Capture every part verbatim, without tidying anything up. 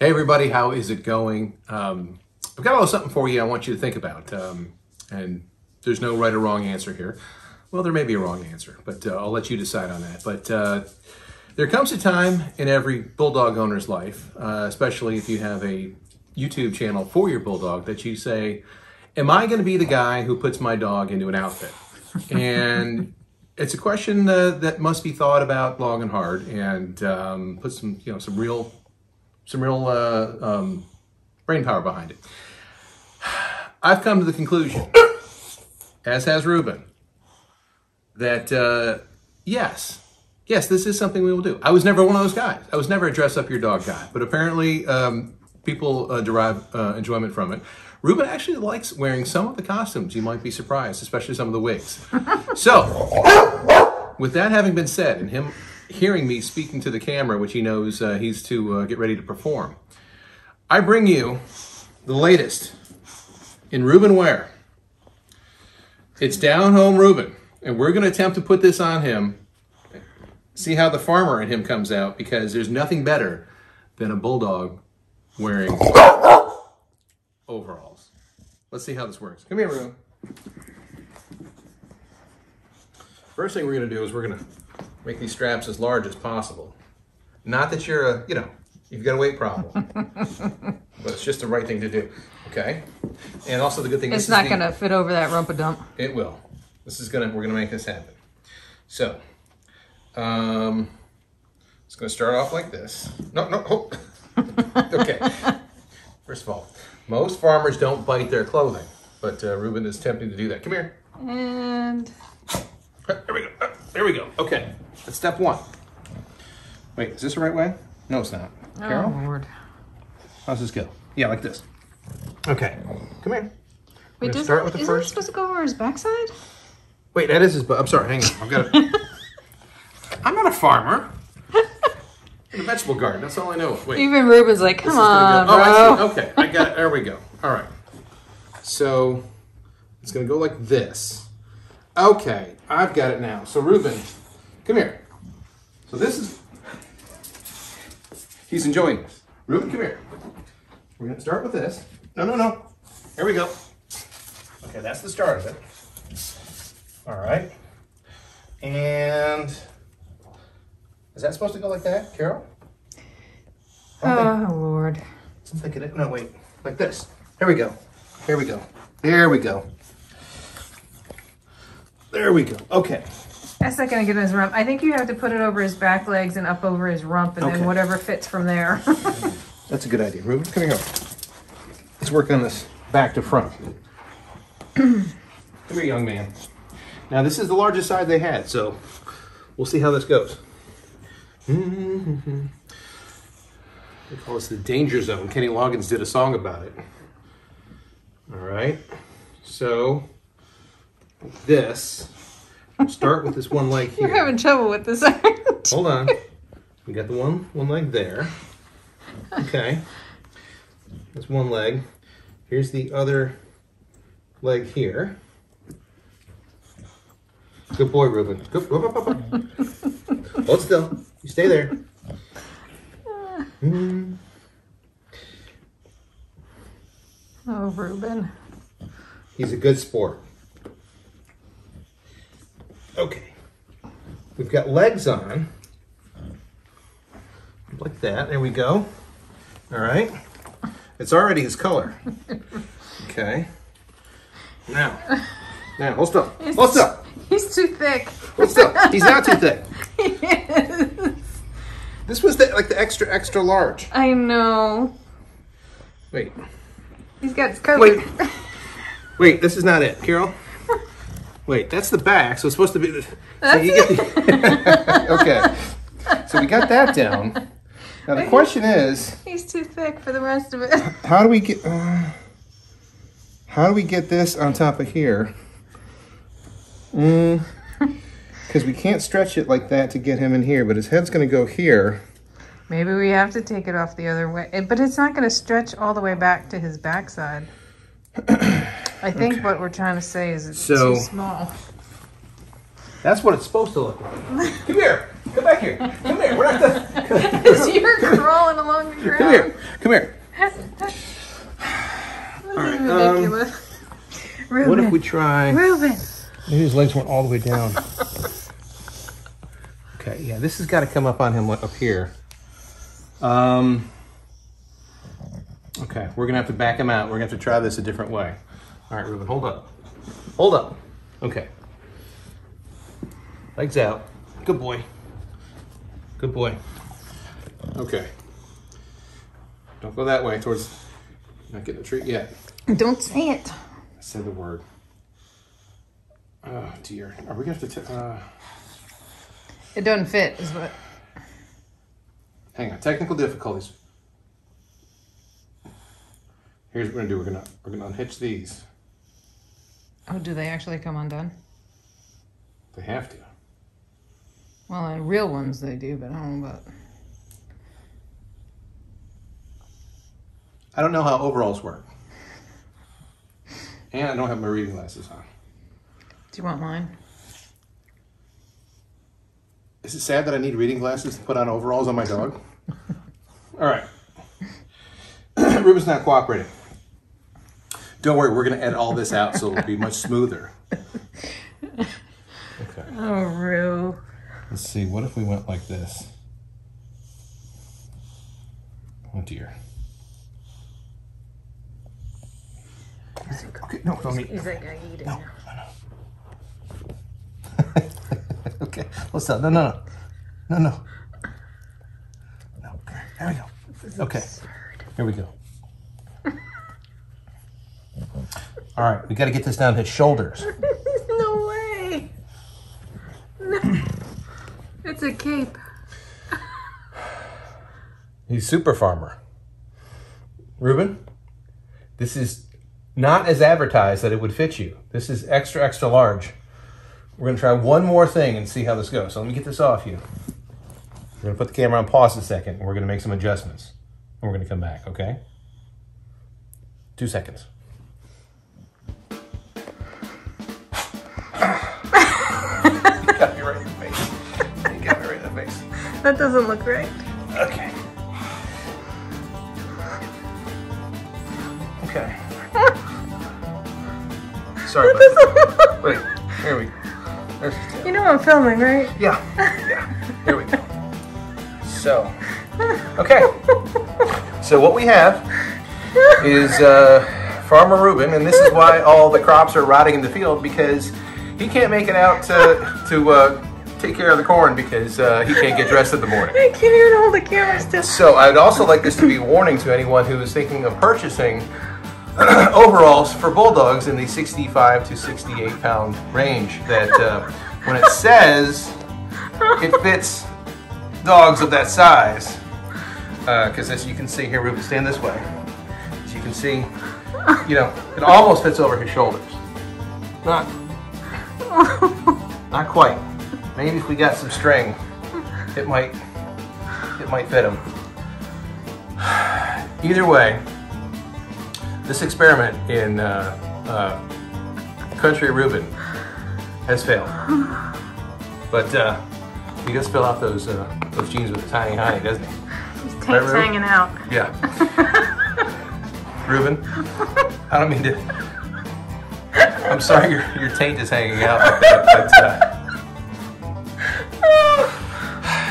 Hey everybody, how is it going? Um, I've got a little something for you I want you to think about, um, and there's no right or wrong answer here. Well, there may be a wrong answer, but uh, I'll let you decide on that. But uh, there comes a time in every bulldog owner's life, uh, especially if you have a YouTube channel for your bulldog, that you say, am I going to be the guy who puts my dog into an outfit? And it's a question uh, that must be thought about long and hard, and um, put some, you know, some real some real uh, um, brain power behind it. I've come to the conclusion, as has Reuben, that uh, yes, yes, this is something we will do. I was never one of those guys. I was never a dress up your dog guy, but apparently um, people uh, derive uh, enjoyment from it. Reuben actually likes wearing some of the costumes. You might be surprised, especially some of the wigs. So, with that having been said, and him hearing me speaking to the camera, which he knows uh, he's to uh, get ready to perform, I bring you the latest in Reuben wear. It's Down Home Reuben, and we're going to attempt to put this on him, see how the farmer in him comes out, because there's nothing better than a bulldog wearing overalls. Let's see how this works. Come here, Reuben. First thing we're going to do is we're going to make these straps as large as possible. Not that you're a, you know, you've got a weight problem, but it's just the right thing to do. Okay. And also the good thing is it's not going to fit over that rump a dump. It will. This is going to, we're going to make this happen. So, um, it's going to start off like this. No, no. Oh. Okay. First of all, most farmers don't bite their clothing, but uh, Reuben is tempting to do that. Come here. And there we go. There we go. Okay. That's step one. Wait, is this the right way? No, it's not. Oh, Carol? Lord. How's this go? Yeah, like this. Okay. Come here. Wait, does start it, with the isn't first. It supposed to go over his backside? Wait, that is his butt. I'm sorry. Hang on. I've got to... I'm not a farmer. In a vegetable garden. That's all I know. Wait. Even Reuben's like, come on, go. Oh, bro. I see. Okay. I got it. There we go. All right. So it's going to go like this. Okay, I've got it now. So Reuben, come here. So this is, he's enjoying this. Reuben, come here. We're going to start with this. No, no, no. Here we go. Okay, that's the start of it. All right. And is that supposed to go like that, Carol? Oh, Lord. I'm thinking it. No, wait. Like this. Here we go. Here we go. There we go. There we go. Okay. That's not going to get in his rump. I think you have to put it over his back legs and up over his rump, and okay, then whatever fits from there. That's a good idea. Reuben, come here. Let's work on this back to front. Come here, young man. Now, this is the largest side they had, so we'll see how this goes. Mm-hmm. They call this the danger zone. Kenny Loggins did a song about it. All right. So... this. Start with this one leg here. You're having trouble with this, aren't you? Hold on. We got the one one leg there. Okay. That's one leg. Here's the other leg here. Good boy, Reuben. Good. Whoop, whoop, whoop. Hold still. You stay there. Mm. Oh, Reuben. He's a good sport. Okay, we've got legs on, like that, there we go. All right, it's already his color. Okay, now, now, hold still, hold still. He's too thick. Hold still, he's not too thick. He is. This was the, like the extra, extra large. I know. Wait. He's got his coat. Wait, wait, this is not it, Carol. Wait, that's the back, so it's supposed to be the... So you get the okay, so we got that down. Now the question is... He's too thick for the rest of it. How do we get... Uh, how do we get this on top of here? Because mm, we can't stretch it like that to get him in here, but his head's going to go here. Maybe we have to take it off the other way. But it's not going to stretch all the way back to his backside. I think okay, what we're trying to say is it's so, too small. That's what it's supposed to look like. Come here. Come back here. Come here. We're not done. As you're crawling along the ground. Come here. Come here. All right. Ridiculous. Um, Reuben. What if we try? Reuben. Maybe his legs went all the way down. Okay, yeah, this has got to come up on him up here. Um. Okay, we're gonna have to back him out. We're gonna have to try this a different way. All right, Reuben, hold up, hold up. Okay, legs out. Good boy. Good boy. Okay. Don't go that way towards. Not getting the treat yet. Don't say it. Say the word. Oh dear. Are we gonna have to? Uh... It doesn't fit, is what. Hang on. Technical difficulties. Here's what we're gonna do. We're gonna we're gonna unhitch these. Oh, do they actually come undone? They have to. Well, in real ones they do, but I don't know about. I don't know how overalls work. And I don't have my reading glasses on. Do you want mine? Is it sad that I need reading glasses to put on overalls on my dog? All right. Reuben's not cooperating. Don't worry, we're going to edit all this out so it'll be much smoother. Okay. Oh, Rue. Let's see. What if we went like this? Oh, dear. Okay, no, don't eat. He's like, I eat it no, now. No, no. Okay, let's stop. No, no, no. No, no. No, there we go. This is okay, absurd. Here we go. All right, we got to get this down to his shoulders. No way. No. It's a cape. He's super farmer. Reuben, this is... not as advertised that it would fit you. This is extra, extra large. We're going to try one more thing and see how this goes. So let me get this off you. We're going to put the camera on pause a second, and we're going to make some adjustments. And we're going to come back, okay? Two seconds. You got me right in the face. You got me right in the face. That doesn't look right. Okay. Okay. Sorry, but wait, here we go. There's, you know I'm filming, right? Yeah, yeah, here we go. So, okay. So what we have is uh, Farmer Reuben, and this is why all the crops are rotting in the field, because he can't make it out to, to uh, take care of the corn because uh, he can't get dressed in the morning. I can't even hold the camera still. So I'd also like this to be a warning to anyone who is thinking of purchasing overalls for bulldogs in the sixty-five to sixty-eight pound range that uh, when it says it fits dogs of that size, because uh, as you can see here, Reuben, stand this way, as you can see, you know, it almost fits over his shoulders. Not, not quite. Maybe if we got some string, it might, it might fit him. Either way, this experiment in uh, uh, Country Reuben has failed, but uh, he does fill out those uh, those jeans with a tiny high, doesn't he? His tape's right, hanging out. Yeah. Reuben, I don't mean to. I'm sorry, your your taint is hanging out. But, uh...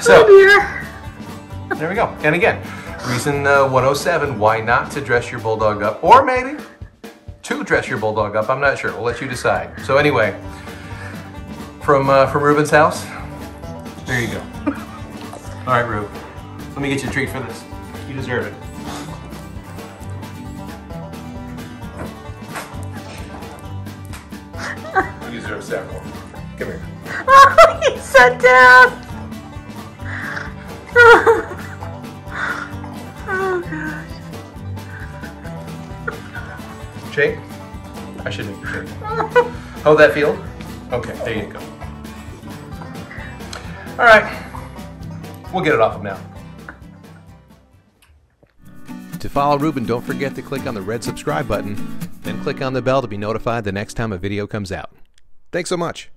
so oh dear. There we go. And again. Reason uh, one oh seven, why not to dress your bulldog up, or maybe to dress your bulldog up. I'm not sure. We'll let you decide. So anyway, from uh, from Reuben's house, there you go. All right, Reuben, let me get you a treat for this. You deserve it. You deserve several. Come here. Oh, he sat down. Shake? I should make a shake. Hold that field? Okay, there you go. All right, we'll get it off him now. To follow Reuben, don't forget to click on the red subscribe button, then click on the bell to be notified the next time a video comes out. Thanks so much.